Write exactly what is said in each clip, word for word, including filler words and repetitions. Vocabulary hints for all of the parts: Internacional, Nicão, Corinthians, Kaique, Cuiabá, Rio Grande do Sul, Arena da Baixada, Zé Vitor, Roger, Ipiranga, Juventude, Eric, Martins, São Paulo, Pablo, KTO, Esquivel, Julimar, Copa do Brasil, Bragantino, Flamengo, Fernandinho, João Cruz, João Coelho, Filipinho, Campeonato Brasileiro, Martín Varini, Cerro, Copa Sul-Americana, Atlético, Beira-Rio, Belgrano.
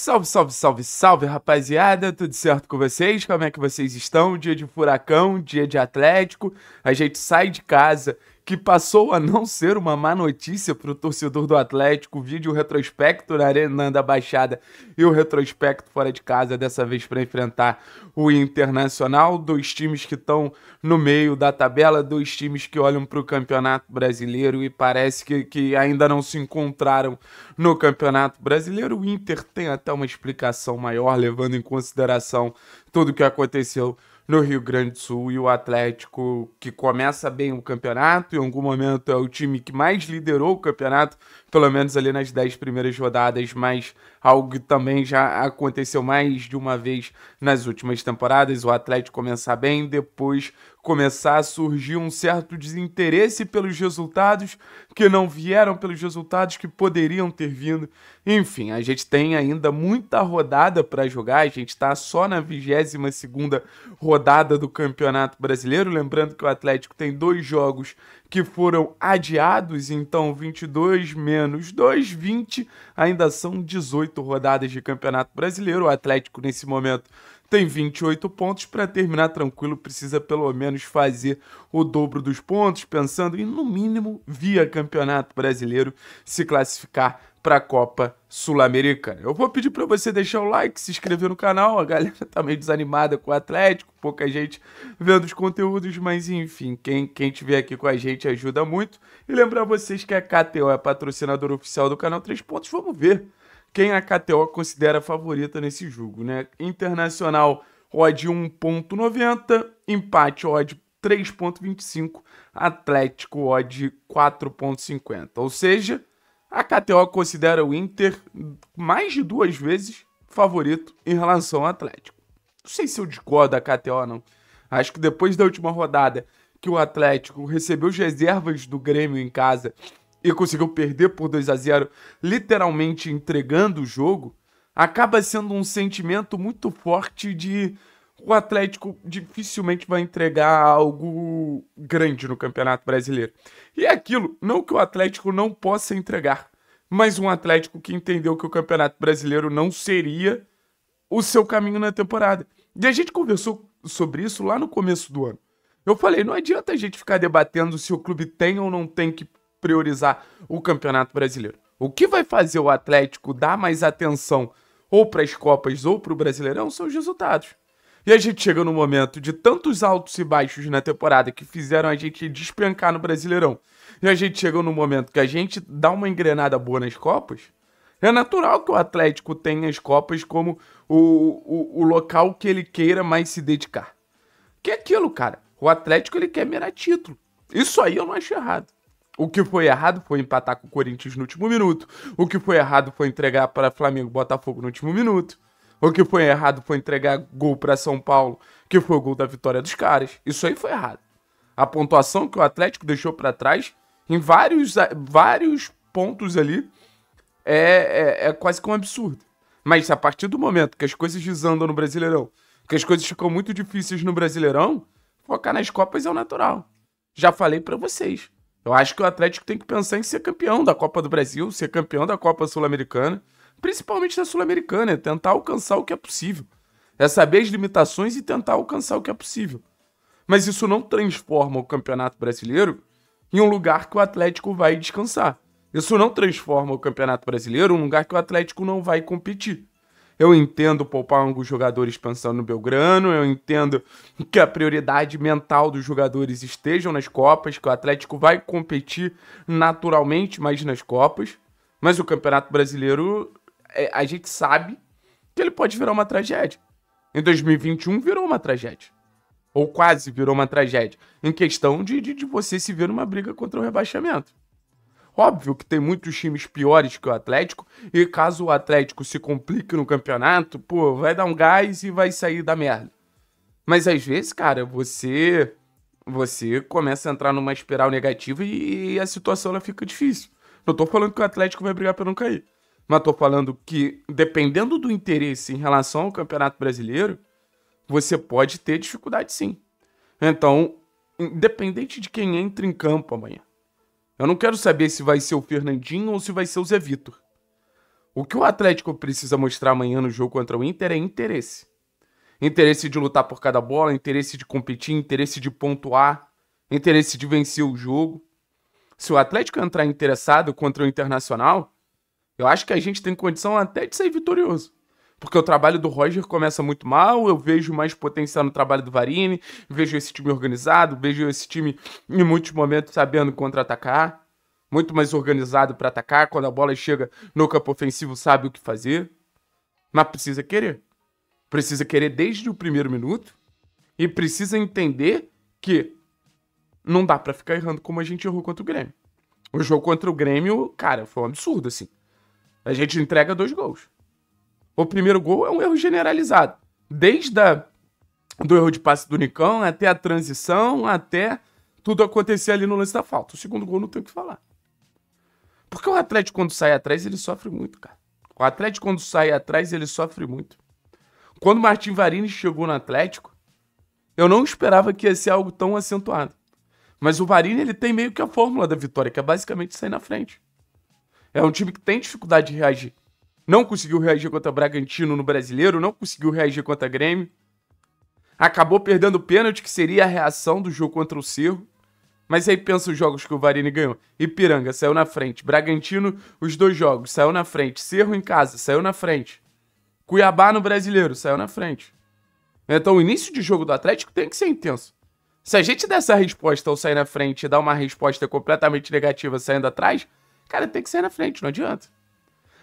Salve, salve, salve, salve, rapaziada, tudo certo com vocês? Como é que vocês estão? Dia de furacão, dia de Atlético, a gente sai de casa, que passou a não ser uma má notícia para o torcedor do Atlético. Vídeo retrospecto na Arena da Baixada e o retrospecto fora de casa, dessa vez para enfrentar o Internacional, dois times que estão no meio da tabela, dois times que olham para o Campeonato Brasileiro e parece que, que ainda não se encontraram no Campeonato Brasileiro. O Inter tem até uma explicação maior, levando em consideração tudo o que aconteceu no Rio Grande do Sul, e o Atlético, que começa bem o campeonato, em algum momento é o time que mais liderou o campeonato, pelo menos ali nas dez primeiras rodadas, mas algo que também já aconteceu mais de uma vez nas últimas temporadas, o Atlético começar bem, depois começar a surgir um certo desinteresse pelos resultados, que não vieram pelos resultados que poderiam ter vindo. Enfim, a gente tem ainda muita rodada para jogar, a gente está só na vigésima segunda rodada do Campeonato Brasileiro, lembrando que o Atlético tem dois jogos que foram adiados, então vinte e dois menos dois, vinte, ainda são dezoito rodadas de Campeonato Brasileiro. O Atlético nesse momento tem vinte e oito pontos, para terminar tranquilo precisa pelo menos fazer o dobro dos pontos, pensando em, no mínimo, via Campeonato Brasileiro, se classificar para a Copa Sul-Americana. Eu vou pedir para você deixar o like, se inscrever no canal, a galera tá meio desanimada com o Atlético, pouca gente vendo os conteúdos, mas enfim, quem quem tiver aqui com a gente ajuda muito. E lembrar vocês que a K T O é a patrocinadora oficial do canal Três Pontos. Vamos ver quem a K T O considera favorita nesse jogo, né? Internacional, odd um ponto noventa, empate, odd três ponto vinte e cinco, Atlético, odd quatro ponto cinquenta. Ou seja, a K T O considera o Inter mais de duas vezes favorito em relação ao Atlético. Não sei se eu discordo da K T O, não. Acho que depois da última rodada que o Atlético recebeu as reservas do Grêmio em casa e conseguiu perder por dois a zero, literalmente entregando o jogo, acaba sendo um sentimento muito forte de o Atlético dificilmente vai entregar algo grande no Campeonato Brasileiro. E é aquilo, não que o Atlético não possa entregar, mas um Atlético que entendeu que o Campeonato Brasileiro não seria o seu caminho na temporada. E a gente conversou sobre isso lá no começo do ano. Eu falei, não adianta a gente ficar debatendo se o clube tem ou não tem que priorizar o Campeonato Brasileiro. O que vai fazer o Atlético dar mais atenção ou para as Copas ou para o Brasileirão são os resultados. E a gente chega num momento de tantos altos e baixos na temporada que fizeram a gente despencar no Brasileirão, e a gente chega num momento que a gente dá uma engrenada boa nas Copas. É natural que o Atlético tenha as Copas como o, o, o local que ele queira mais se dedicar. Que é aquilo, cara. O Atlético, ele quer mirar título. Isso aí eu não acho errado. O que foi errado foi empatar com o Corinthians no último minuto. O que foi errado foi entregar para Flamengo e Botafogo no último minuto. O que foi errado foi entregar gol para São Paulo, que foi o gol da vitória dos caras. Isso aí foi errado. A pontuação que o Atlético deixou para trás, em vários, vários pontos ali, é, é, é quase que um absurdo. Mas a partir do momento que as coisas desandam no Brasileirão, que as coisas ficam muito difíceis no Brasileirão, focar nas Copas é o natural. Já falei para vocês. Eu acho que o Atlético tem que pensar em ser campeão da Copa do Brasil, ser campeão da Copa Sul-Americana, principalmente da Sul-Americana, é tentar alcançar o que é possível. É saber as limitações e tentar alcançar o que é possível. Mas isso não transforma o Campeonato Brasileiro em um lugar que o Atlético vai descansar. Isso não transforma o Campeonato Brasileiro em um lugar que o Atlético não vai competir. Eu entendo poupar alguns jogadores pensando no Belgrano, eu entendo que a prioridade mental dos jogadores estejam nas Copas, que o Atlético vai competir naturalmente mais nas Copas, mas o Campeonato Brasileiro, a gente sabe que ele pode virar uma tragédia. Em dois mil e vinte e um virou uma tragédia. Ou quase virou uma tragédia. Em questão de, de, de você se ver numa briga contra o rebaixamento. Óbvio que tem muitos times piores que o Atlético. E caso o Atlético se complique no campeonato, pô, vai dar um gás e vai sair da merda. Mas às vezes, cara, você, você começa a entrar numa espiral negativa e, e a situação ela fica difícil. Não tô falando que o Atlético vai brigar pra não cair. Mas tô falando que, dependendo do interesse em relação ao Campeonato Brasileiro, você pode ter dificuldade sim. Então, independente de quem entra em campo amanhã, eu não quero saber se vai ser o Fernandinho ou se vai ser o Zé Vitor. O que o Atlético precisa mostrar amanhã no jogo contra o Inter é interesse. Interesse de lutar por cada bola, interesse de competir, interesse de pontuar, interesse de vencer o jogo. Se o Atlético entrar interessado contra o Internacional, eu acho que a gente tem condição até de sair vitorioso. Porque o trabalho do Roger começa muito mal, eu vejo mais potencial no trabalho do Varini, vejo esse time organizado, vejo esse time em muitos momentos sabendo contra-atacar, muito mais organizado para atacar, quando a bola chega no campo ofensivo sabe o que fazer, mas precisa querer. Precisa querer desde o primeiro minuto e precisa entender que não dá para ficar errando como a gente errou contra o Grêmio. O jogo contra o Grêmio, cara, foi um absurdo, assim. A gente entrega dois gols. O primeiro gol é um erro generalizado. Desde a, do erro de passe do Nicão, até a transição, até tudo acontecer ali no lance da falta. O segundo gol não tem o que falar. Porque o Atlético, quando sai atrás, ele sofre muito, cara. O Atlético, quando sai atrás, ele sofre muito. Quando o Martín Varini chegou no Atlético, eu não esperava que ia ser algo tão acentuado. Mas o Varini, ele tem meio que a fórmula da vitória, que é basicamente sair na frente. É um time que tem dificuldade de reagir. Não conseguiu reagir contra Bragantino no Brasileiro, não conseguiu reagir contra Grêmio. Acabou perdendo o pênalti, que seria a reação do jogo contra o Cerro. Mas aí pensa os jogos que o Varini ganhou. Ipiranga saiu na frente, Bragantino, os dois jogos, saiu na frente. Cerro em casa, saiu na frente. Cuiabá no Brasileiro, saiu na frente. Então o início de jogo do Atlético tem que ser intenso. Se a gente der essa resposta ao sair na frente e dar uma resposta completamente negativa saindo atrás, cara, tem que sair na frente, não adianta.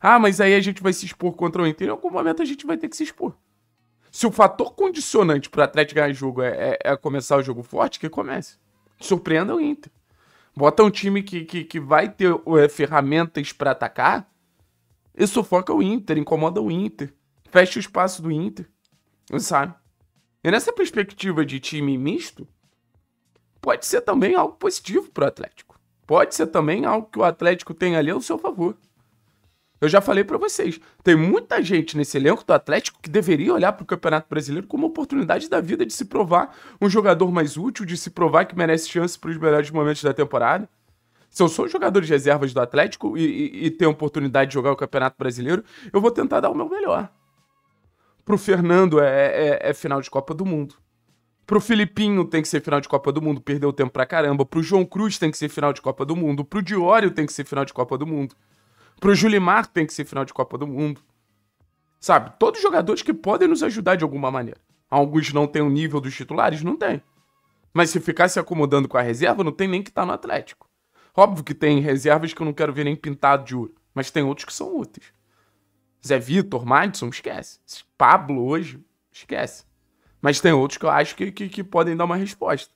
Ah, mas aí a gente vai se expor contra o Inter. Em algum momento a gente vai ter que se expor. Se o fator condicionante para o Atlético ganhar jogo é, é, é começar o jogo forte, que comece. Surpreenda o Inter. Bota um time que, que, que vai ter é, ferramentas para atacar e sufoca o Inter, incomoda o Inter, fecha o espaço do Inter, sabe? E nessa perspectiva de time misto, pode ser também algo positivo para o Atlético. Pode ser também algo que o Atlético tem ali ao seu favor. Eu já falei pra vocês, tem muita gente nesse elenco do Atlético que deveria olhar pro Campeonato Brasileiro como uma oportunidade da vida de se provar um jogador mais útil, de se provar que merece chance pros melhores momentos da temporada. Se eu sou jogador de reservas do Atlético e, e, e tenho a oportunidade de jogar o Campeonato Brasileiro, eu vou tentar dar o meu melhor. Pro Fernando é, é, é final de Copa do Mundo. Pro Filipinho tem que ser final de Copa do Mundo, perdeu tempo pra caramba. Pro João Cruz tem que ser final de Copa do Mundo. Pro Diório tem que ser final de Copa do Mundo. Pro Julimar tem que ser final de Copa do Mundo. Sabe? Todos os jogadores que podem nos ajudar de alguma maneira. Alguns não têm o nível dos titulares? Não tem. Mas se ficar se acomodando com a reserva, não tem nem que estar no Atlético. Óbvio que tem reservas que eu não quero ver nem pintado de ouro. Mas tem outros que são úteis. Zé Vitor, Martins, esquece. Pablo hoje, esquece. Mas tem outros que eu acho que, que, que podem dar uma resposta.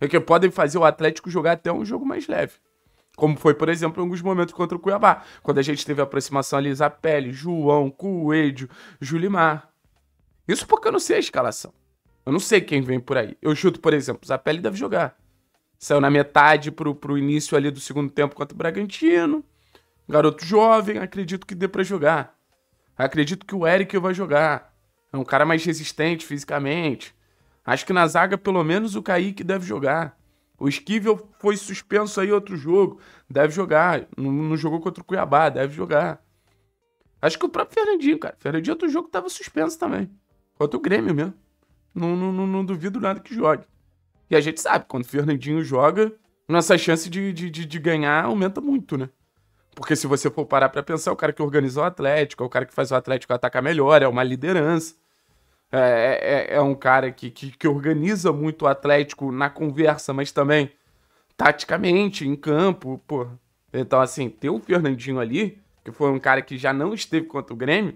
E que podem fazer o Atlético jogar até um jogo mais leve. Como foi, por exemplo, em alguns momentos contra o Cuiabá, quando a gente teve a aproximação ali, Zapelli, João, Coelho, Julimar. Isso porque eu não sei a escalação. Eu não sei quem vem por aí. Eu chuto, por exemplo, Zapelli deve jogar. Saiu na metade pro, pro início ali do segundo tempo contra o Bragantino. Garoto jovem, acredito que dê pra jogar. Acredito que o Eric vai jogar. É um cara mais resistente fisicamente. Acho que na zaga, pelo menos, o Kaique deve jogar. O Esquivel foi suspenso aí outro jogo, deve jogar. Não, não jogou contra o Cuiabá, deve jogar. Acho que o próprio Fernandinho, cara. Fernandinho outro jogo tava suspenso também. Contra o Grêmio mesmo. Não, não, não, não duvido nada que jogue. E a gente sabe, quando o Fernandinho joga, nossa chance de, de, de, de ganhar aumenta muito, né? Porque se você for parar pra pensar, é o cara que organiza o Atlético, é o cara que faz o Atlético atacar melhor, é uma liderança. É, é, é um cara que, que, que organiza muito o Atlético na conversa, mas também taticamente, em campo, pô. Então, assim, ter o Fernandinho ali, que foi um cara que já não esteve contra o Grêmio,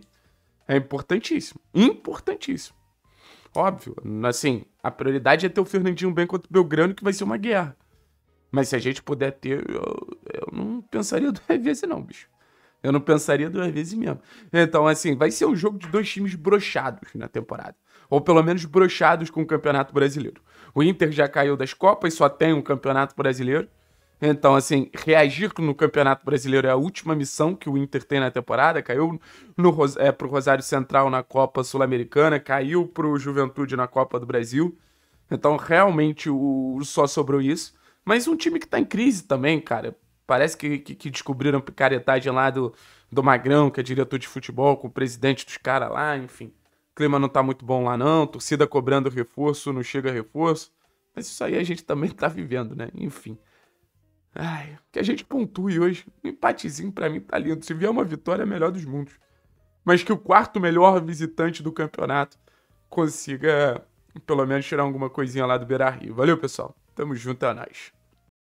é importantíssimo. Importantíssimo. Óbvio, assim, a prioridade é ter o Fernandinho bem contra o Belgrano, que vai ser uma guerra. Mas se a gente puder ter, eu, eu não pensaria duas vezes não, bicho. Eu não pensaria duas vezes mesmo. Então, assim, vai ser um jogo de dois times broxados na temporada. Ou pelo menos broxados com o Campeonato Brasileiro. O Inter já caiu das Copas, só tem um Campeonato Brasileiro. Então, assim, reagir no Campeonato Brasileiro é a última missão que o Inter tem na temporada. Caiu no, é, pro Rosário Central na Copa Sul-Americana, caiu pro Juventude na Copa do Brasil. Então, realmente, o, só sobrou isso. Mas um time que tá em crise também, cara. Parece que, que, que descobriram picaretagem lá do, do Magrão, que é diretor de futebol, com o presidente dos caras lá, enfim. O clima não tá muito bom lá não, torcida cobrando reforço, não chega reforço. Mas isso aí a gente também tá vivendo, né? Enfim. Ai, que a gente pontue hoje. Um empatezinho pra mim tá lindo. Se vier uma vitória, é melhor dos mundos. Mas que o quarto melhor visitante do campeonato consiga, pelo menos, tirar alguma coisinha lá do Beira-Rio. Valeu, pessoal. Tamo junto, é nóis.